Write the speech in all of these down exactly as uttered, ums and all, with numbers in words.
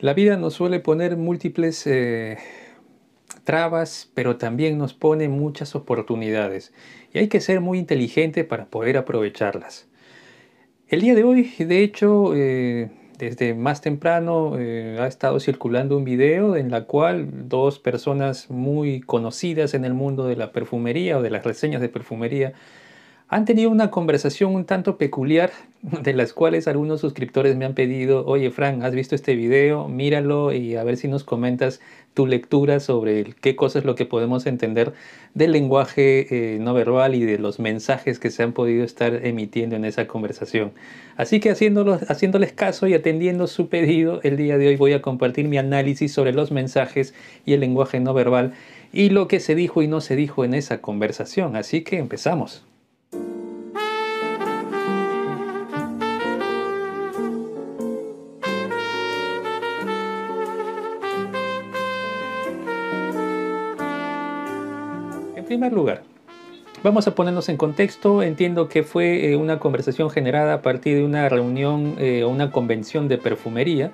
La vida nos suele poner múltiples eh, trabas, pero también nos pone muchas oportunidades y hay que ser muy inteligente para poder aprovecharlas. El día de hoy, de hecho, eh, desde más temprano eh, ha estado circulando un video en la cual dos personas muy conocidas en el mundo de la perfumería o de las reseñas de perfumería han tenido una conversación un tanto peculiar, de las cuales algunos suscriptores me han pedido: oye, Fran, ¿has visto este video? Míralo y a ver si nos comentas tu lectura sobre qué cosa es lo que podemos entender del lenguaje eh, no verbal y de los mensajes que se han podido estar emitiendo en esa conversación. Así que haciéndoles caso y atendiendo su pedido, el día de hoy voy a compartir mi análisis sobre los mensajes y el lenguaje no verbal y lo que se dijo y no se dijo en esa conversación. Así que empezamos. En primer lugar, vamos a ponernos en contexto. Entiendo que fue eh, una conversación generada a partir de una reunión o eh, una convención de perfumería,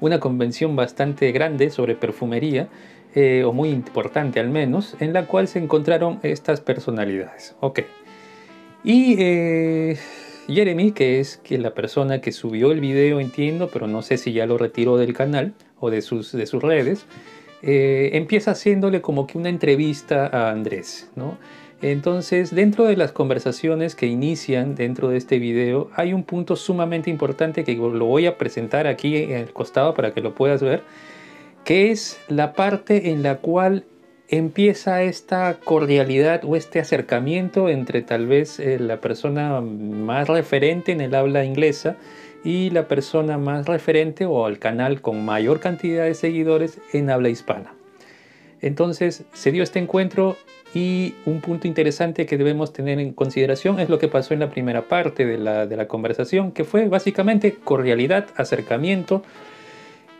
una convención bastante grande sobre perfumería, eh, o muy importante al menos, en la cual se encontraron estas personalidades. Ok. Y eh, Jeremy, que es que la persona que subió el video, entiendo, pero no sé si ya lo retiró del canal o de sus, de sus redes, Eh, empieza haciéndole como que una entrevista a Andrés, ¿no? Entonces, dentro de las conversaciones que inician dentro de este video, hay un punto sumamente importante que lo voy a presentar aquí en el costado para que lo puedas ver, que es la parte en la cual empieza esta cordialidad o este acercamiento entre tal vez eh, la persona más referente en el habla inglesa y la persona más referente o al canal con mayor cantidad de seguidores en habla hispana. Entonces se dio este encuentro y un punto interesante que debemos tener en consideración es lo que pasó en la primera parte de la, de la conversación, que fue básicamente cordialidad, acercamiento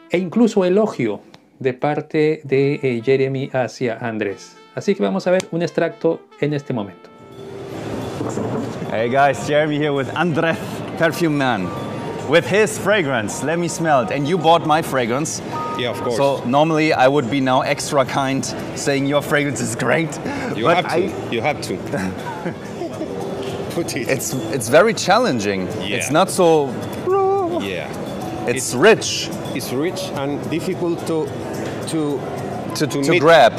e incluso elogio de parte de eh, Jeremy hacia Andrés. Así que vamos a ver un extracto en este momento. Hey guys, Jeremy here with Andrés Perfume Man. With his fragrance, let me smell it. And you bought my fragrance. Yeah, of course. So normally I would be now extra kind, saying your fragrance is great. You but have to. I... You have to. Put it. It's it's very challenging. Yeah. It's not so. Yeah. It's, it's rich. It's rich and difficult to to to to, to grab.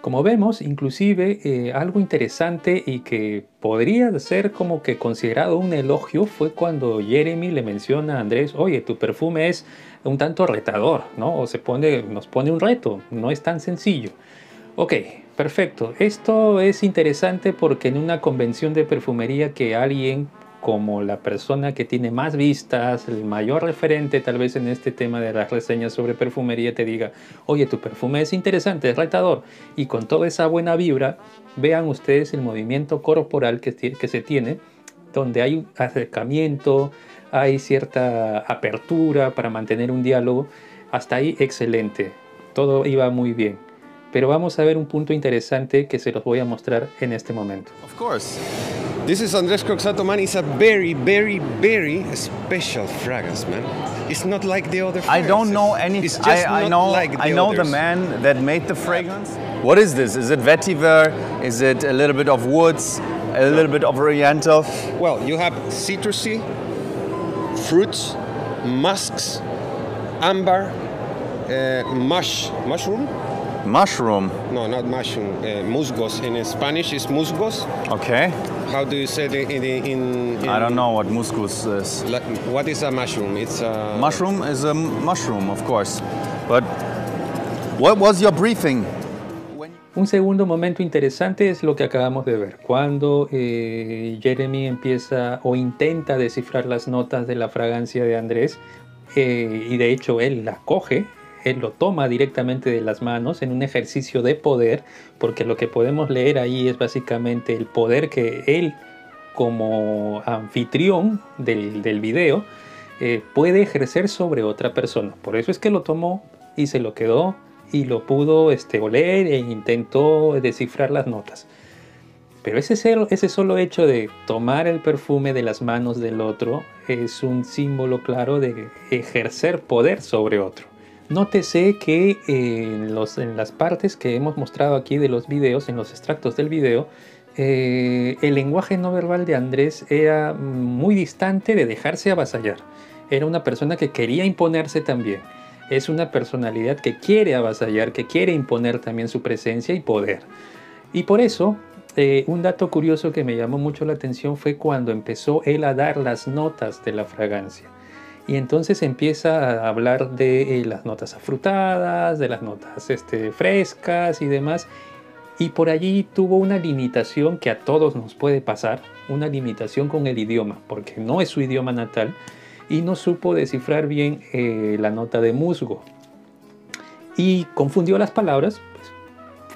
Como vemos, inclusive eh, algo interesante y que podría ser como que considerado un elogio fue cuando Jeremy le menciona a Andrés: oye, tu perfume es un tanto retador, ¿no? O se pone, nos pone un reto, no es tan sencillo. Ok, perfecto. Esto es interesante porque en una convención de perfumería que alguien como la persona que tiene más vistas, el mayor referente tal vez en este tema de las reseñas sobre perfumería, te diga: oye, tu perfume es interesante, es retador, y con toda esa buena vibra, vean ustedes el movimiento corporal que, que se tiene, donde hay acercamiento, hay cierta apertura para mantener un diálogo. Hasta ahí excelente, todo iba muy bien, pero vamos a ver un punto interesante que se los voy a mostrar en este momento. Of course. This is Andrés Croxatto, man. It's a very, very, very special fragrance, man. It's not like the other fragrances. I don't know anything. It's just I, I not know, like the I know others. The man that made the fragrance. What is this? Is it vetiver? Is it a little bit of woods? A little bit of oriental? Well, you have citrusy, fruits, musks, amber, uh, mush, mushroom. Mushroom? No, not mushroom. Uh, musgos. In Spanish, it's musgos. Okay. How do you say it in, in, in... I don't know what musgos is. Like, what is a mushroom? It's a... Mushroom is a mushroom, of course. But what was your briefing? Un segundo momento interesante es lo que acabamos de ver, cuando eh, Jeremy empieza o intenta descifrar las notas de la fragancia de Andrés, eh, y de hecho él las coge. Él lo toma directamente de las manos en un ejercicio de poder, porque lo que podemos leer ahí es básicamente el poder que él, como anfitrión del, del video, eh, puede ejercer sobre otra persona. Por eso es que lo tomó y se lo quedó y lo pudo este, oler e intentó descifrar las notas. Pero ese, ese solo hecho de tomar el perfume de las manos del otro es un símbolo claro de ejercer poder sobre otro. Nótese que en, los, en las partes que hemos mostrado aquí de los videos, en los extractos del video, eh, el lenguaje no verbal de Andrés era muy distante de dejarse avasallar. Era una persona que quería imponerse también. Es una personalidad que quiere avasallar, que quiere imponer también su presencia y poder. Y por eso, eh, un dato curioso que me llamó mucho la atención fue cuando empezó él a dar las notas de la fragancia. Y entonces empieza a hablar de eh, las notas afrutadas, de las notas este, frescas y demás. Y por allí tuvo una limitación que a todos nos puede pasar, una limitación con el idioma, porque no es su idioma natal. Y no supo descifrar bien eh, la nota de musgo. Y confundió las palabras, pues,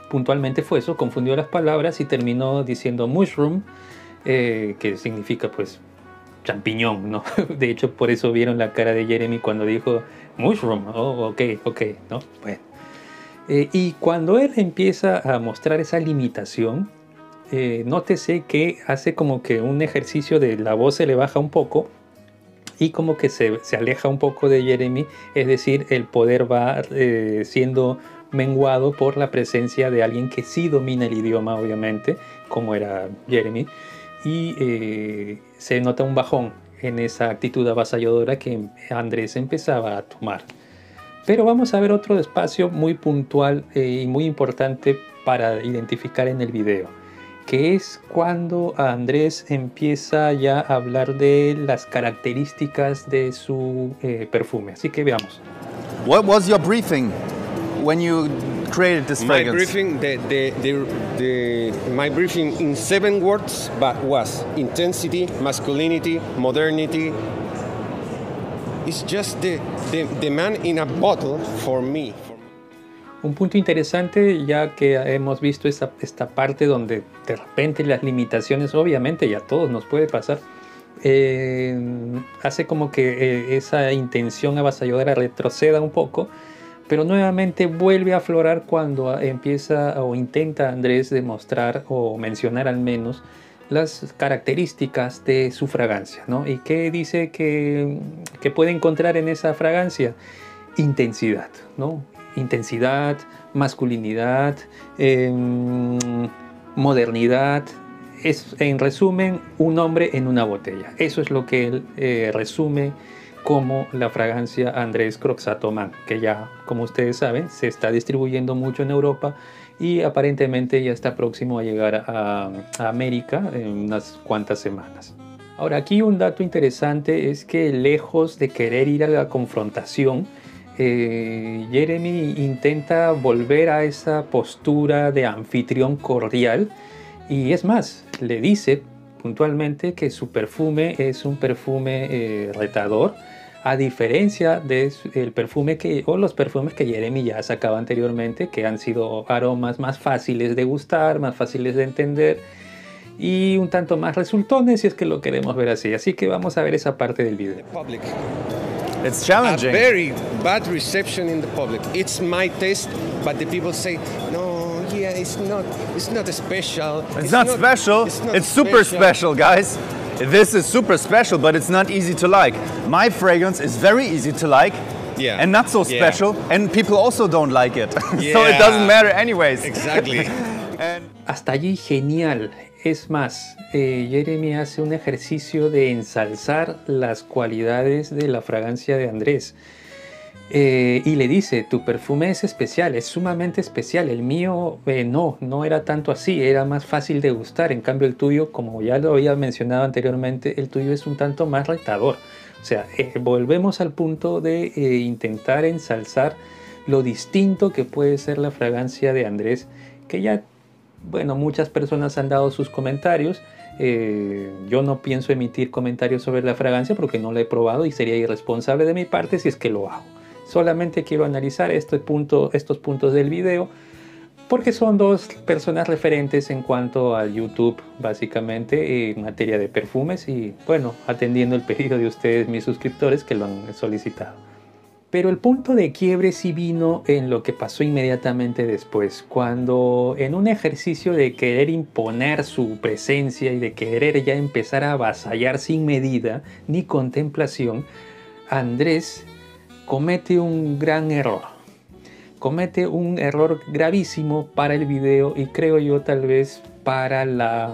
puntualmente fue eso, confundió las palabras y terminó diciendo mushroom, eh, que significa pues champiñón, ¿no? De hecho, por eso vieron la cara de Jeremy cuando dijo mushroom, oh, ok, ok, ¿no? Bueno. Eh, y cuando él empieza a mostrar esa limitación, eh, nótese que hace como que un ejercicio de la voz se le baja un poco, y como que se, se aleja un poco de Jeremy, es decir, el poder va eh, siendo menguado por la presencia de alguien que sí domina el idioma, obviamente, como era Jeremy, y eh, se nota un bajón en esa actitud avasalladora que Andrés empezaba a tomar. Pero vamos a ver otro espacio muy puntual eh, y muy importante para identificar en el video, que es cuando Andrés empieza ya a hablar de las características de su eh, perfume. Así que veamos. What was your briefing when you created this fragrance? My briefing, the, the, the, the, my briefing in seven words, but was intensity, masculinity, modernity. It's just the, the, the man in a bottle for me. Un punto interesante, ya que hemos visto esta, esta parte donde de repente las limitaciones, obviamente, y a todos nos puede pasar, eh, hace como que eh, esa intención avasalladora retroceda un poco, pero nuevamente vuelve a aflorar cuando empieza o intenta Andrés demostrar o mencionar al menos las características de su fragancia, ¿no? ¿Y qué dice que, que puede encontrar en esa fragancia? Intensidad, ¿no? Intensidad, masculinidad, eh, modernidad. Es, en resumen, un hombre en una botella. Eso es lo que él eh, resume como la fragancia Andrés Croxatto Man, que ya, como ustedes saben, se está distribuyendo mucho en Europa y aparentemente ya está próximo a llegar a, a América en unas cuantas semanas. Ahora, aquí un dato interesante es que lejos de querer ir a la confrontación, Eh, Jeremy intenta volver a esa postura de anfitrión cordial y es más, le dice puntualmente que su perfume es un perfume eh, retador, a diferencia del perfume que, o los perfumes que Jeremy ya sacaba anteriormente, que han sido aromas más fáciles de gustar, más fáciles de entender y un tanto más resultones, si es que lo queremos ver así. Así que vamos a ver esa parte del video. Public. It's challenging. A very bad reception in the public. It's my taste, but the people say, no, yeah, it's not, it's not special. It's, it's not, not special. It's, not it's special. Super special, guys. This is super special, but it's not easy to like. My fragrance is very easy to like, yeah, and not so special, yeah, and people also don't like it. Yeah. So it doesn't matter anyways. Exactly. And hasta allí genial. Es más, eh, Jeremy hace un ejercicio de ensalzar las cualidades de la fragancia de Andrés. Eh, y le dice, tu perfume es especial, es sumamente especial. El mío eh, no, no era tanto así, era más fácil de gustar. En cambio el tuyo, como ya lo había mencionado anteriormente, el tuyo es un tanto más retador. O sea, eh, volvemos al punto de eh, intentar ensalzar lo distinto que puede ser la fragancia de Andrés, que ya... Bueno, muchas personas han dado sus comentarios. Eh, yo no pienso emitir comentarios sobre la fragancia porque no la he probado y sería irresponsable de mi parte si es que lo hago. Solamente quiero analizar este punto, estos puntos del video porque son dos personas referentes en cuanto a YouTube, básicamente, en materia de perfumes y, bueno, atendiendo el pedido de ustedes, mis suscriptores, que lo han solicitado. Pero el punto de quiebre sí vino en lo que pasó inmediatamente después, cuando en un ejercicio de querer imponer su presencia y de querer ya empezar a avasallar sin medida ni contemplación, Andrés comete un gran error. Comete un error gravísimo para el video y creo yo tal vez para la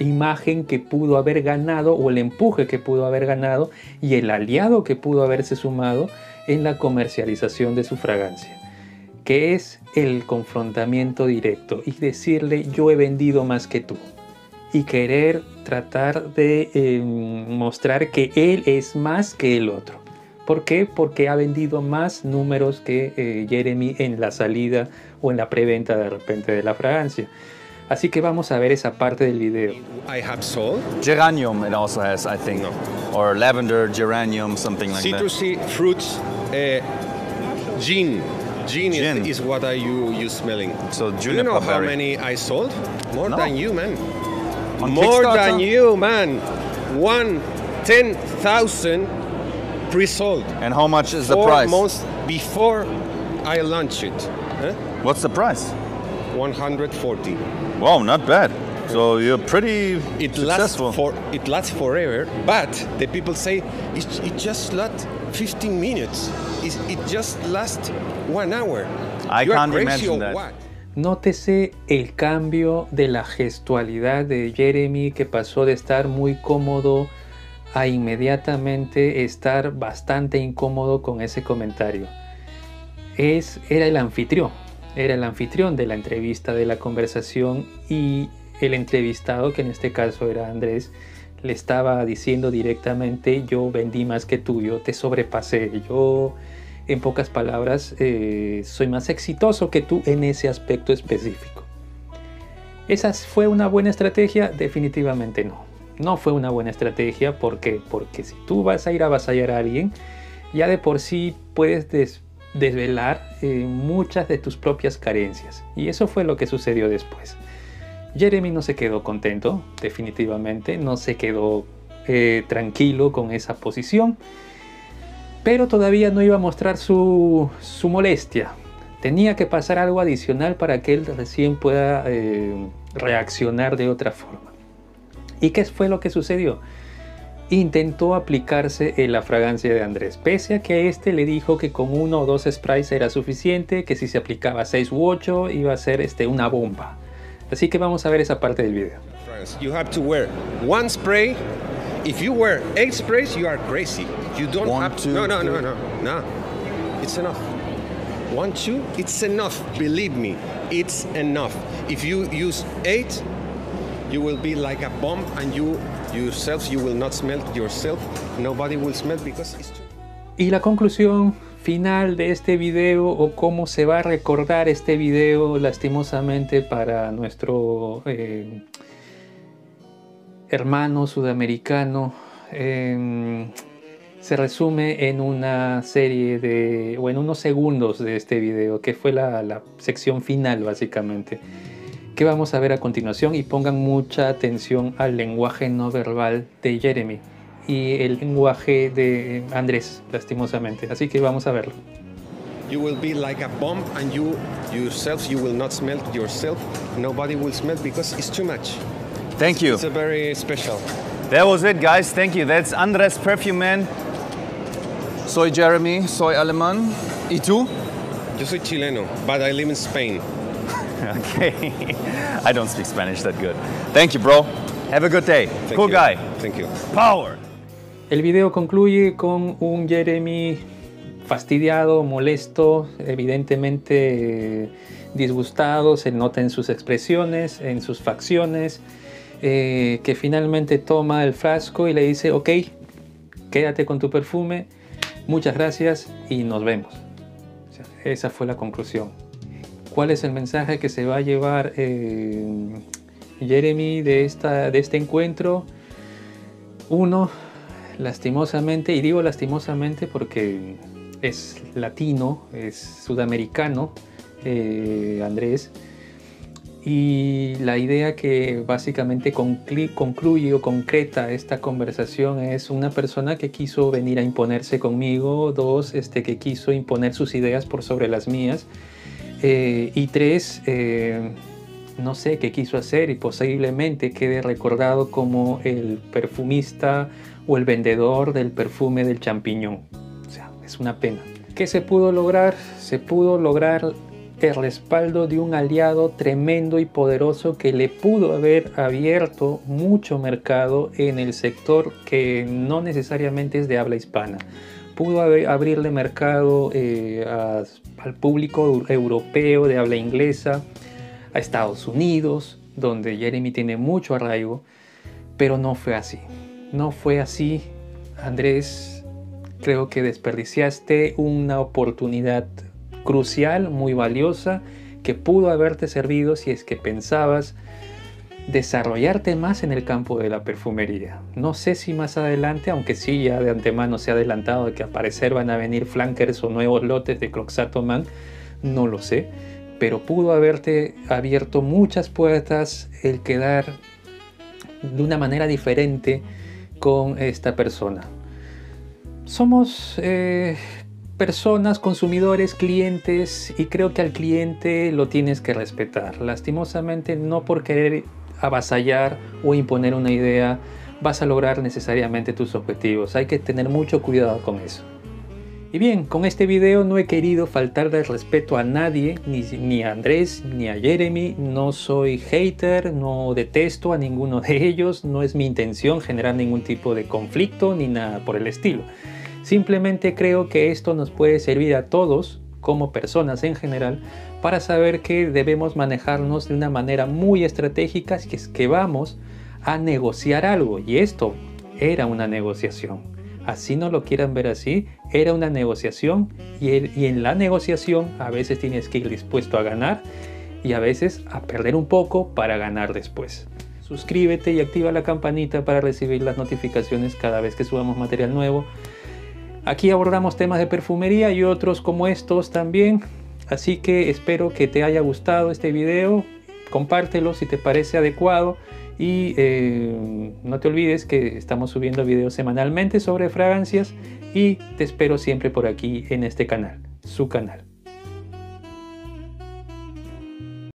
imagen que pudo haber ganado o el empuje que pudo haber ganado y el aliado que pudo haberse sumado en la comercialización de su fragancia, que es el confrontamiento directo y decirle yo he vendido más que tú y querer tratar de eh, mostrar que él es más que el otro. ¿Por qué? Porque ha vendido más números que eh, Jeremy en la salida o en la preventa de repente de la fragancia. Así que vamos a ver esa parte del video. I have sold. Geranium it also has, I think. No. Or lavender, geranium, something like citrusy, that. Citrusy, fruits, uh, gin. Gin, gin. Is, is what are you, you smelling. So juniper. Do you know how many I sold? More no. than you, man. On More than you, man. One, ten thousand pre-sold. And how much is Four the price? Months before I launch it. Huh? What's the price? one hundred forty. Wow, not bad. So you're pretty it successful. Lasts for, it lasts forever, but the people say it, it just lasts fifteen minutes. It, it just lasts one hour. I you can't imagine that. What? Nótese el cambio de la gestualidad de Jeremy, que pasó de estar muy cómodo a inmediatamente estar bastante incómodo con ese comentario. Es, era el anfitrión. Era el anfitrión de la entrevista, de la conversación, y el entrevistado, que en este caso era Andrés, le estaba diciendo directamente yo vendí más que tú, yo te sobrepasé, yo en pocas palabras eh, soy más exitoso que tú en ese aspecto específico. ¿Esa fue una buena estrategia? Definitivamente no. No fue una buena estrategia. ¿Por qué? Porque si tú vas a ir a avasallar a alguien, ya de por sí puedes des desvelar eh, muchas de tus propias carencias, y eso fue lo que sucedió después. Jeremy no se quedó contento, definitivamente no se quedó eh, tranquilo con esa posición, pero todavía no iba a mostrar su, su molestia. Tenía que pasar algo adicional para que él recién pueda eh, reaccionar de otra forma. ¿Y qué fue lo que sucedió? Intentó aplicarse en la fragancia de Andrés, pese a que este le dijo que con uno o dos sprays era suficiente, que si se aplicaba seis u ocho iba a ser este una bomba. Así que vamos a ver esa parte del video. You have to wear one spray. If you wear eight sprays, you are crazy. You don't one, have to. No, no, no, no, no. It's enough. One, two. It's enough. Believe me, it's enough. If you use eight, you will be like a bomb, and you. Yourself, you will not smell yourself. Nobody will smell because it's true. Y la conclusión final de este video, o cómo se va a recordar este video lastimosamente para nuestro eh, hermano sudamericano, eh, se resume en una serie de, o en unos segundos de este video, que fue la, la sección final básicamente, que vamos a ver a continuación. Y pongan mucha atención al lenguaje no verbal de Jeremy y el lenguaje de Andrés, lastimosamente. Así que vamos a verlo. You will be like a bomb, and you yourself you will not smell yourself. Nobody will smell because it's too much. Thank you. It's a very special. That was it, guys. Thank you. That's Andrés Perfume Man. Soy Jeremy, soy alemán. ¿Y tú? Yo soy chileno, but I live in Spain. Okay, I don't speak Spanish that good. Thank you, bro. Have a good day. Thank cool you. guy. Thank you. Power. El video concluye con un Jeremy fastidiado, molesto, evidentemente eh, disgustado. Se nota en sus expresiones, en sus facciones, eh, que finalmente toma el frasco y le dice, ok, quédate con tu perfume, muchas gracias y nos vemos. O sea, esa fue la conclusión. ¿Cuál es el mensaje que se va a llevar eh, Jeremy de, esta, de este encuentro? Uno, lastimosamente, y digo lastimosamente porque es latino, es sudamericano, eh, Andrés, Y la idea que básicamente concluye o concreta esta conversación es: una, persona que quiso venir a imponerse conmigo; dos, este, que quiso imponer sus ideas por sobre las mías; eh, y tres, eh, no sé qué quiso hacer y posiblemente quede recordado como el perfumista o el vendedor del perfume del champiñón. O sea, es una pena. ¿Qué se pudo lograr? Se pudo lograr el respaldo de un aliado tremendo y poderoso que le pudo haber abierto mucho mercado en el sector que no necesariamente es de habla hispana. Pudo haber, abrirle mercado eh, a, al público europeo de habla inglesa, a Estados Unidos, donde Jeremy tiene mucho arraigo, pero no fue así. No fue así, Andrés. Creo que desperdiciaste una oportunidad crucial, muy valiosa, que pudo haberte servido si es que pensabas desarrollarte más en el campo de la perfumería. No sé si más adelante, aunque sí ya de antemano se ha adelantado de que al parecer van a venir flankers o nuevos lotes de Croxatto Man, no lo sé, pero pudo haberte abierto muchas puertas el quedar de una manera diferente con esta persona. Somos eh, personas, consumidores, clientes, y creo que al cliente lo tienes que respetar. Lastimosamente, no por querer avasallar o imponer una idea vas a lograr necesariamente tus objetivos. Hay que tener mucho cuidado con eso. Y bien, con este video no he querido faltarle el respeto a nadie, ni, ni a Andrés, ni a Jeremy. No soy hater, no detesto a ninguno de ellos, no es mi intención generar ningún tipo de conflicto ni nada por el estilo. Simplemente creo que esto nos puede servir a todos, como personas en general, para saber que debemos manejarnos de una manera muy estratégica si es que vamos a negociar algo. Y esto era una negociación. Así no lo quieran ver así, era una negociación, y, el, y en la negociación a veces tienes que ir dispuesto a ganar y a veces a perder un poco para ganar después. Suscríbete y activa la campanita para recibir las notificaciones cada vez que subamos material nuevo. Aquí abordamos temas de perfumería y otros como estos también, así que espero que te haya gustado este video. Compártelo si te parece adecuado y eh, no te olvides que estamos subiendo videos semanalmente sobre fragancias, y te espero siempre por aquí en este canal, su canal.